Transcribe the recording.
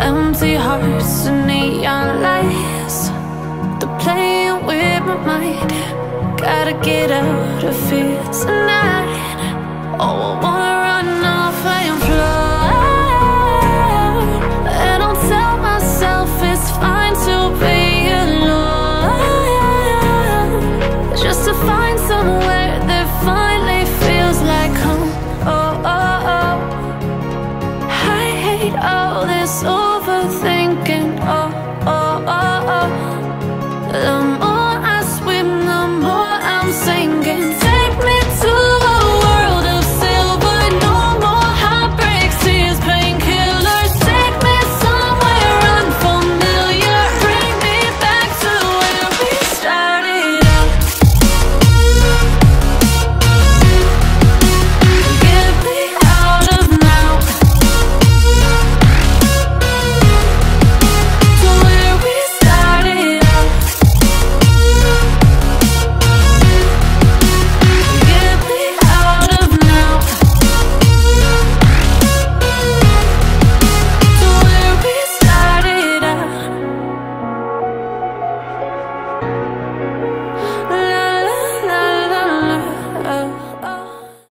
empty hearts and neon lights, they're playing with my mind. Gotta get out of here tonight. Oh, I wanna run off.